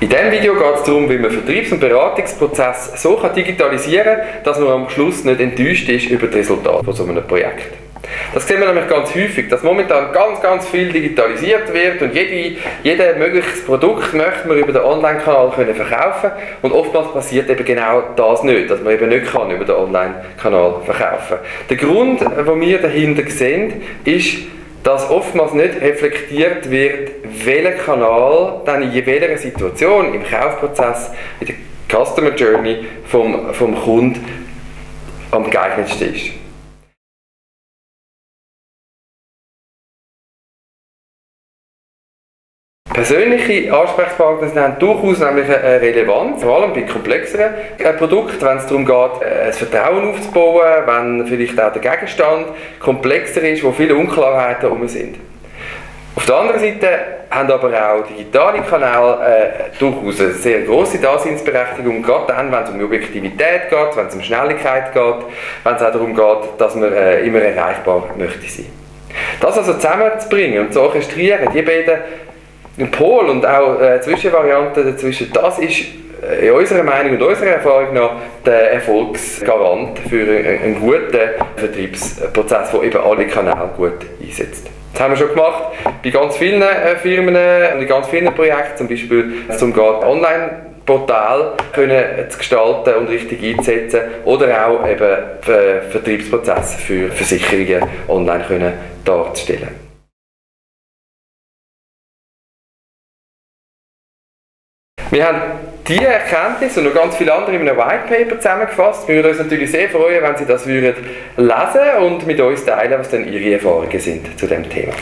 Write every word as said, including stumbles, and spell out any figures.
In diesem Video geht es darum, wie man Vertriebs- und Beratungsprozesse so kann digitalisieren kann, dass man am Schluss nicht enttäuscht ist über das Resultat von so einem Projekt. Das sehen wir nämlich ganz häufig, dass momentan ganz, ganz viel digitalisiert wird und jedes jede mögliches Produkt möchte man über den Online-Kanal verkaufen und oftmals passiert eben genau das nicht, dass man eben nicht kann über den Online-Kanal verkaufen kann. Der Grund, den wir dahinter sehen, ist, dass oftmals nicht reflektiert wird, welcher Kanal dann in welcher Situation im Kaufprozess, in der Customer Journey vom, vom Kunden am geeignetsten ist. Persönliche Ansprechpartner haben durchaus nämlich eine Relevanz, vor allem bei komplexeren Produkten, wenn es darum geht, ein Vertrauen aufzubauen, wenn vielleicht auch der Gegenstand komplexer ist, wo viele Unklarheiten herum sind. Auf der anderen Seite haben aber auch digitale Kanäle äh, durchaus eine sehr grosse Daseinsberechtigung, gerade dann, wenn es um Objektivität geht, wenn es um Schnelligkeit geht, wenn es auch darum geht, dass man äh, immer erreichbar möchte sein. Das also zusammenzubringen und zu orchestrieren, die beiden Ein Pol und auch äh, Zwischenvarianten dazwischen, das ist in unserer Meinung und unserer Erfahrung nach der Erfolgsgarant für einen guten Vertriebsprozess, der eben alle Kanäle gut einsetzt. Das haben wir schon gemacht bei ganz vielen Firmen und in ganz vielen Projekten, zum Beispiel zum Online-Portal zu gestalten und richtig einzusetzen oder auch eben für Vertriebsprozesse für Versicherungen online können darzustellen. Wir haben diese Erkenntnis und noch ganz viele andere in einem White Paper zusammengefasst. Wir würden uns natürlich sehr freuen, wenn Sie das lesen und mit uns teilen, was denn Ihre Erfahrungen sind zu diesem Thema.